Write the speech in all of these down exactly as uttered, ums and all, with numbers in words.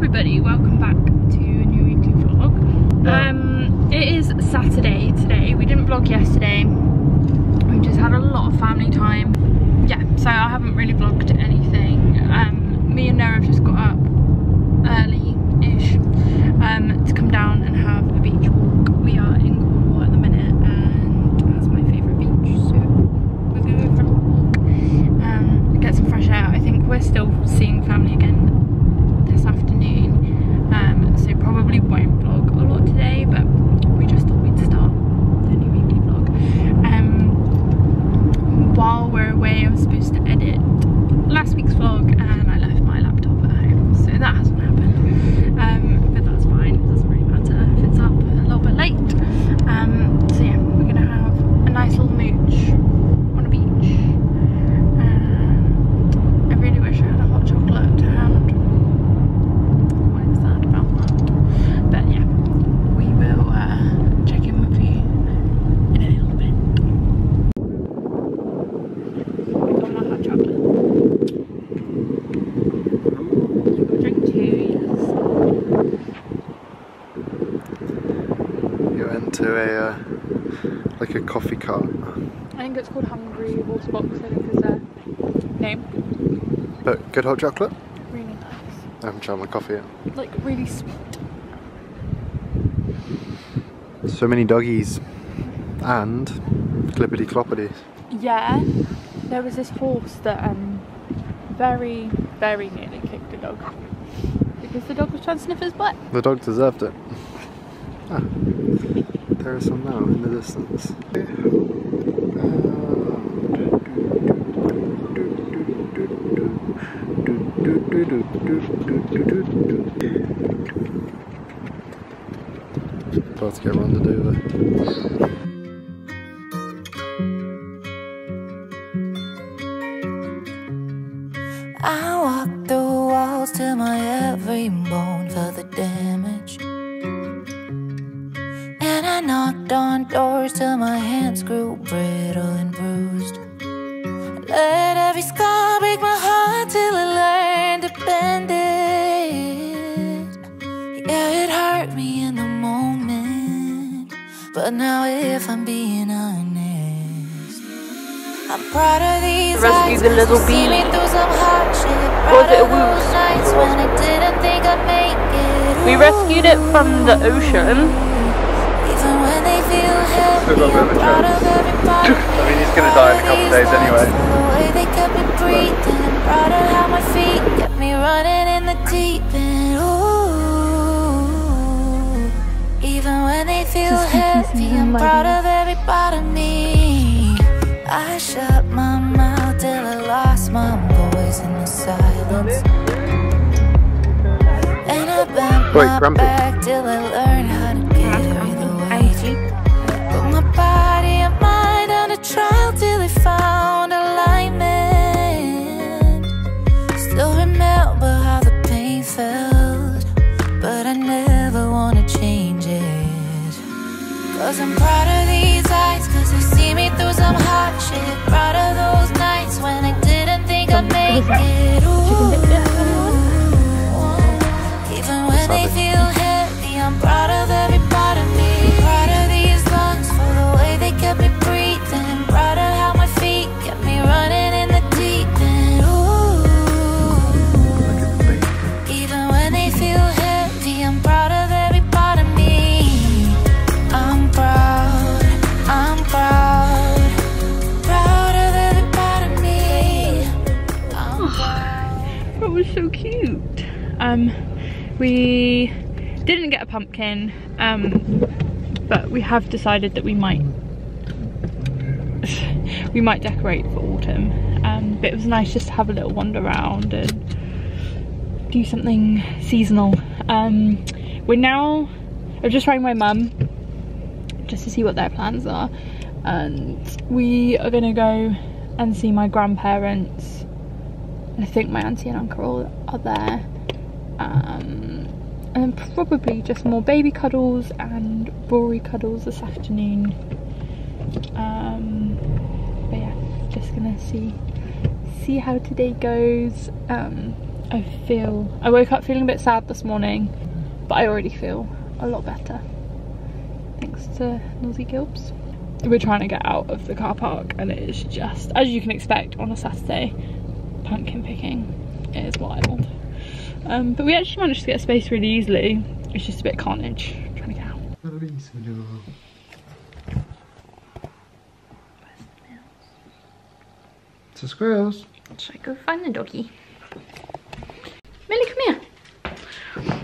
everybody, welcome back to a new weekly vlog. Um, it is Saturday today. We didn't vlog yesterday. We just had a lot of family time. Yeah, so I haven't really vlogged anything. Um, me and Noah have just got up early-ish um, to come down and have a beach walk. We are in Cornwall at the minute, and that's my favourite beach, so we're going for a walk. Um, get some fresh air. I think we're still seeing family again this afternoon, um, so probably won't vlog a lot today, but we just thought we'd start the new weekly vlog. Um, while we're away, I was supposed to edit last week's vlog and I left my laptop at home, so that hasn't happened, um, but that's fine, it doesn't really matter if it's up a little bit late. Um, so yeah, we're gonna have a nice little mooch on a beach, and I really wish I had a hot chocolate to hand. To a uh, like a coffee cart. I think it's called Hungry Water Box, I think is their name. But good hot chocolate? Really nice. I haven't tried my coffee yet. Like really sweet. So many doggies. And clippity cloppities. Yeah. There was this horse that um very, very nearly kicked a dog. Because the dog was trying to sniff his butt. The dog deserved it. Ah. There are some now in the distance. Um, about to get around the Dover. I walked the walls till my every bone felt the damage. I knocked on doors till my hands grew brittle and bruised. Let every scar break my heart till I learned to bend it. Yeah, it hurt me in the moment, but now if I'm being honest, I'm proud of these eyes that see me through some hardship. Proud of those nights when I didn't think I'd make it. We rescued it from the ocean. Still got a bit of a chance. I mean, he's gonna die in a couple of days anyway. I shut my mouth till I lost my voice in the silence. And I bent my back till I learned how to get her the way. Body and mind under trial till they found alignment. Still remember how the pain felt, but I never wanna change it. Cause I'm proud of these eyes, cause they see me through some hardship. Proud of those nights when I didn't think I'd make it. Ooh. Even when they feel heavy, I'm proud of every part of me. Kept me breathing, proud of how my feet kept me running in the deep end. Ooh, even when they feel heavy, I'm proud of every part of me. I'm proud, I'm proud, proud of every part of me. I'm proud. Oh, that was so cute. Um, we didn't get a pumpkin, um, but we have decided that we might. We might decorate for autumn, um, but it was nice just to have a little wander around and do something seasonal. Um, we're now, I've just rang my mum just to see what their plans are, and we are going to go and see my grandparents, and I think my auntie and uncle are there, um, and then probably just more baby cuddles and Rory cuddles this afternoon. Um, but yeah, just gonna see see how today goes. Um, I feel, I woke up feeling a bit sad this morning, but I already feel a lot better thanks to Noah Gilbs. We're trying to get out of the car park and it is just, as you can expect on a Saturday, pumpkin picking. It is wild. Um, but we actually managed to get a space really easily. It's just a bit carnage trying to get out. It's the squirrels. Should I go find the doggy? Millie, come here.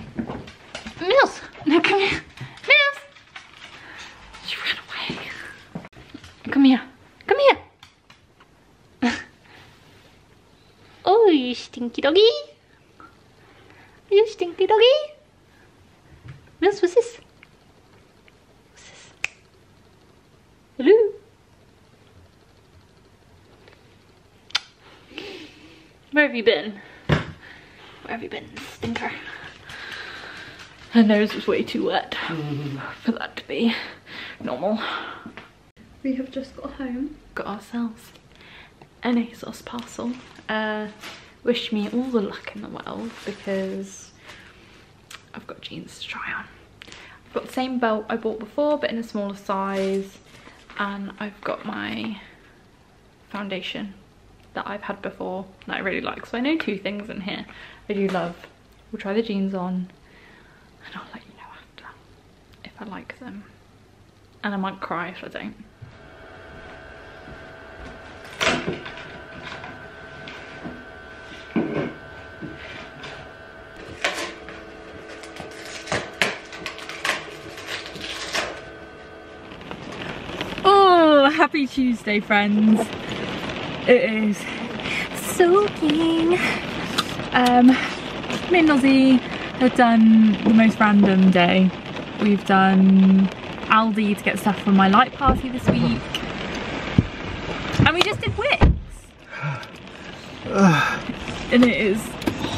Mills, no, come here. Mills! She ran away. Come here. Come here. Oh, you stinky doggy. You stinky doggy. Mills, what's this? What's this? Hello? Where have you been? Where have you been, stinker? Her nose was way too wet mm. for that to be normal. We have just got home. Got ourselves an ASOS parcel. Uh, wish me all the luck in the world because I've got jeans to try on. I've got the same belt I bought before but in a smaller size, and I've got my foundation that I've had before that I really like, so I know two things in here I do love. We'll try the jeans on and I'll let you know after if I like them, and I might cry if I don't. Oh, happy Tuesday, friends. It is soaking. Um, me and Nozzy have done the most random day. We've done Aldi to get stuff for my light party this week. And we just did Wix. And it is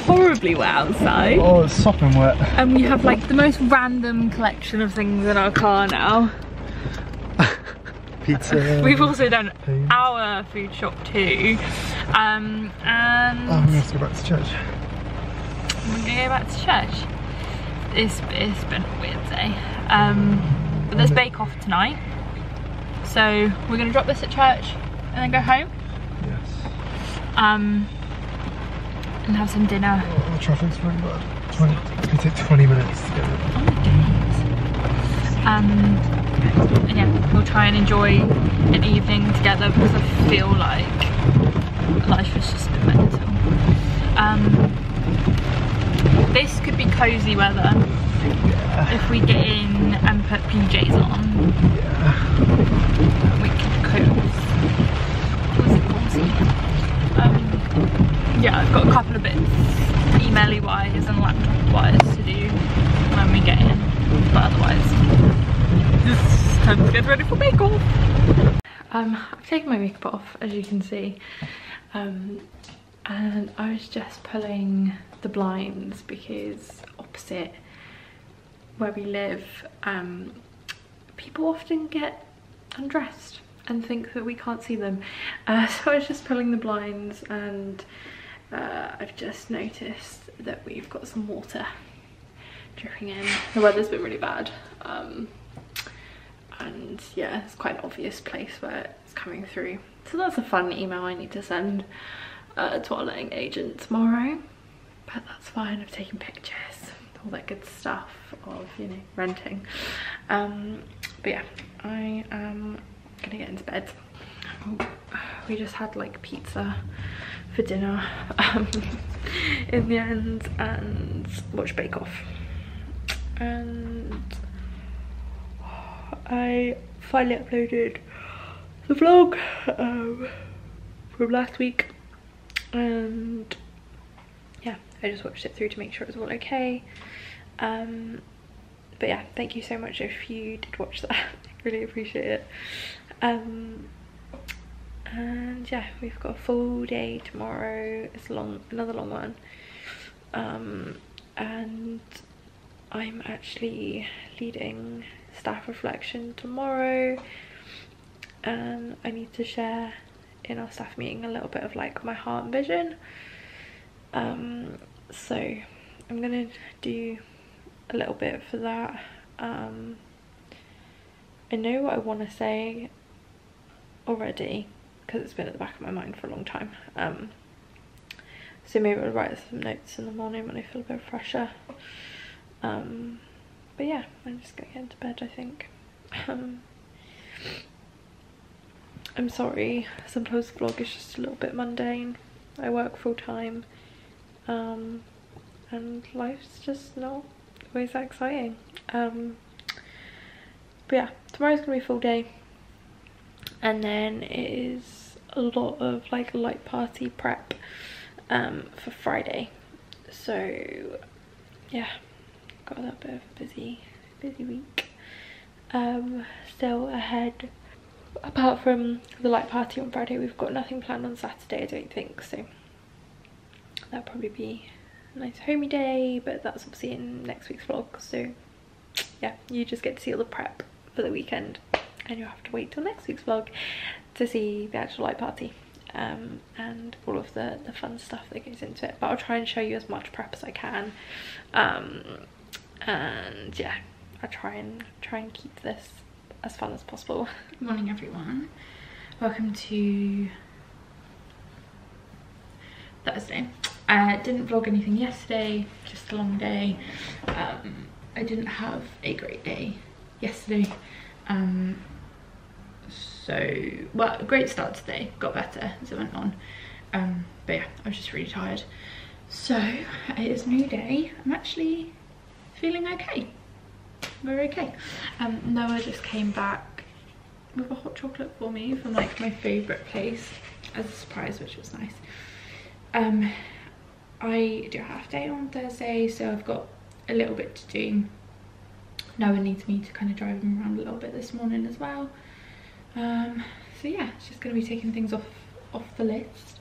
horribly wet outside. Oh, it's sopping wet. And we have like the most random collection of things in our car now. Pizza. We've also done food. Our food shop too, um, and oh, we have to go back to church. We're gonna go back to church. It's it's been a weird day, um, but there's bake off tonight, so we're gonna drop this at church and then go home. Yes. Um, and have some dinner. Oh, the traffic's pretty bad. twenty, it's gonna take twenty minutes to get there. Oh my goodness. Um. And yeah, we'll try and enjoy an evening together because I feel like life is just mental. Um, this could be cosy weather yeah. if we get in and put P Js on. Yeah. We could cozy. Um, yeah, I've got a couple of bits, email-y wise and laptop wise, to do when we get in, but otherwise. It's time to get ready for bake-off. Um, I've taken my makeup off, as you can see, um, and I was just pulling the blinds because opposite where we live, um, people often get undressed and think that we can't see them. Uh, so I was just pulling the blinds, and uh, I've just noticed that we've got some water dripping in. The weather's been really bad. Um, And yeah, it's quite an obvious place where it's coming through. So that's a fun email I need to send uh, to our letting agent tomorrow. But that's fine, I've taken pictures, all that good stuff of, you know, renting. Um, but yeah, I am gonna get into bed. We just had like pizza for dinner um, in the end, and watched Bake Off. And I finally uploaded the vlog um, from last week, and yeah, I just watched it through to make sure it was all okay. Um, but yeah, thank you so much if you did watch that. I really appreciate it. Um, and yeah, we've got a full day tomorrow. It's long, another long one. Um, and I'm actually leading staff reflection tomorrow, and I need to share in our staff meeting a little bit of like my heart and vision, um, So I'm gonna do a little bit for that. Um, I know what I want to say already because it's been at the back of my mind for a long time. Um, so maybe I'll write some notes in the morning when I feel a bit fresher. Um, but yeah, I'm just gonna get into bed, I think. Um, I'm sorry, sometimes the vlog is just a little bit mundane. I work full time, um, and life's just not always that exciting. Um, but yeah, tomorrow's gonna be a full day, and then it is a lot of like light party prep um, for Friday. So yeah, got a little bit of a busy, busy week um, still ahead. Apart from the light party on Friday, we've got nothing planned on Saturday, I don't think, so that'll probably be a nice homey day, but that's obviously in next week's vlog. So yeah, you just get to see all the prep for the weekend, and you'll have to wait till next week's vlog to see the actual light party um, and all of the, the fun stuff that goes into it. But I'll try and show you as much prep as I can, um, and yeah, I'll try and, try and keep this as fun as possible. Good morning everyone, welcome to Thursday. I didn't vlog anything yesterday, just a long day. um, I didn't have a great day yesterday, um, so well, a great start today, got better as it went on, um, but yeah, I was just really tired. So it is a new day, I'm actually feeling okay. We're okay. Um, Noah just came back with a hot chocolate for me from like my favourite place as a surprise, which was nice. Um, I do a half day on Thursday, so I've got a little bit to do. Noah needs me to kind of drive him around a little bit this morning as well. Um, so yeah, it's just going to be taking things off off the list.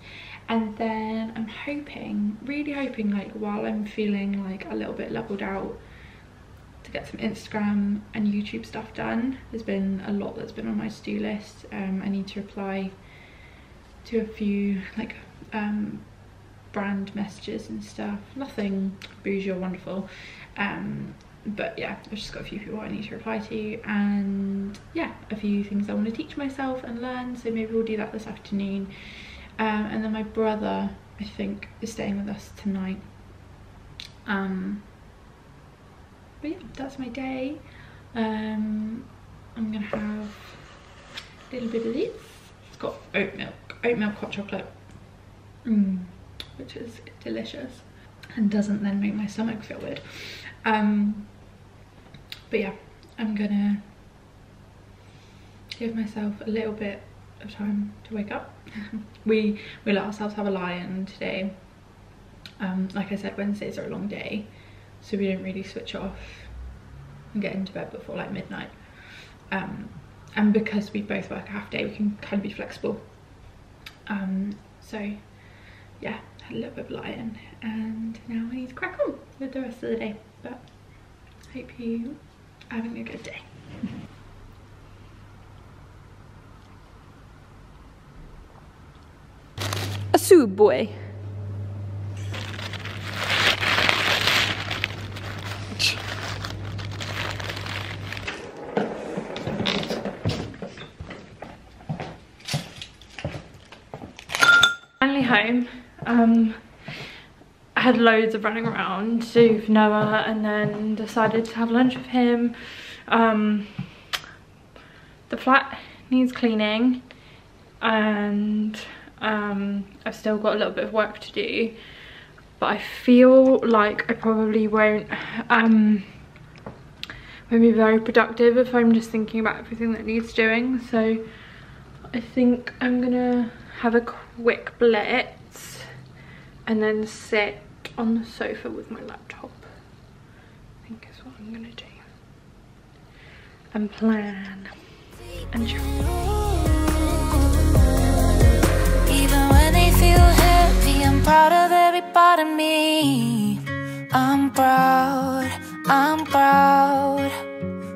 And then I'm hoping, really hoping, like while I'm feeling like a little bit levelled out, to get some Instagram and YouTube stuff done. There's been a lot that's been on my to-do list. Um, I need to reply to a few like um, brand messages and stuff. Nothing bougie or wonderful, um, but yeah, I've just got a few people I need to reply to, and yeah, a few things I want to teach myself and learn. So maybe we'll do that this afternoon. Um, and then my brother, I think, is staying with us tonight. Um, But yeah, that's my day. Um, I'm gonna have a little bit of this. It's got oat milk, oat milk hot chocolate, mm, which is delicious and doesn't then make my stomach feel weird. Um, but yeah, I'm gonna give myself a little bit of time to wake up. we we let ourselves have a lie-in today. Um, like I said, Wednesdays are a long day, so we don't really switch off and get into bed before like midnight. Um, and because we both work a half day, we can kind of be flexible. Um, so yeah, had a little bit of light-in, and now I need to crack on with the rest of the day. But hope you're having a good day. A subway. Home. Um, I had loads of running around to do for Noah, and then decided to have lunch with him. Um, the flat needs cleaning, and um, I've still got a little bit of work to do, but I feel like I probably won't um, be very productive if I'm just thinking about everything that needs doing. So I think I'm gonna have a quick blitz and then sit on the sofa with my laptop, I think is what I'm gonna do, and plan and try. Even when they feel heavy, I'm proud of every part of me. I'm proud, I'm proud,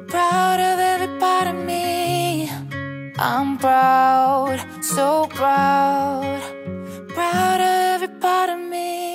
proud of every part of me. I'm proud, so proud, proud of every part of me.